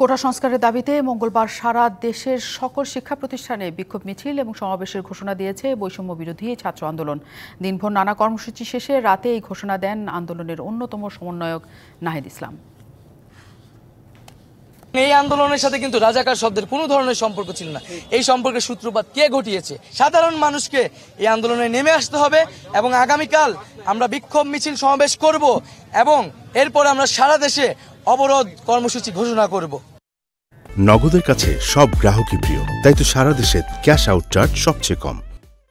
কোটা সংস্কারের দাবিতে মঙ্গলবার সারা দেশের সকল শিক্ষা প্রতিষ্ঠানে বিক্ষোভ মিছিল এবং সমাবেশের ঘোষণা দিয়েছে বৈষম্য বিরোধী ছাত্র আন্দোলন। দিনভর নানা কর্মসূচি শেষে রাতে এই ঘোষণা দেন আন্দোলনের অন্যতম সমন্বয়ক নাহিদ ইসলাম। এই আন্দোলনের সাথে কিন্তু রাজাকার শব্দের কোনো ধরনের সম্পর্ক ছিল না। এই সম্পর্কের সূত্রপাত কে ঘটিয়েছে? সাধারণ মানুষকে এই আন্দোলনে নেমে আসতে হবে এবং আগামীকাল আমরা বিক্ষোভ মিছিল সমাবেশ করব এবং এরপর আমরা সারা দেশে অবরোধ কর্মসূচি ঘোষণা করব। নগদের কাছে সব গ্রাহকই প্রিয়, তাই তো সারা দেশে ক্যাশ আউট চার্জ সবচেয়ে কম।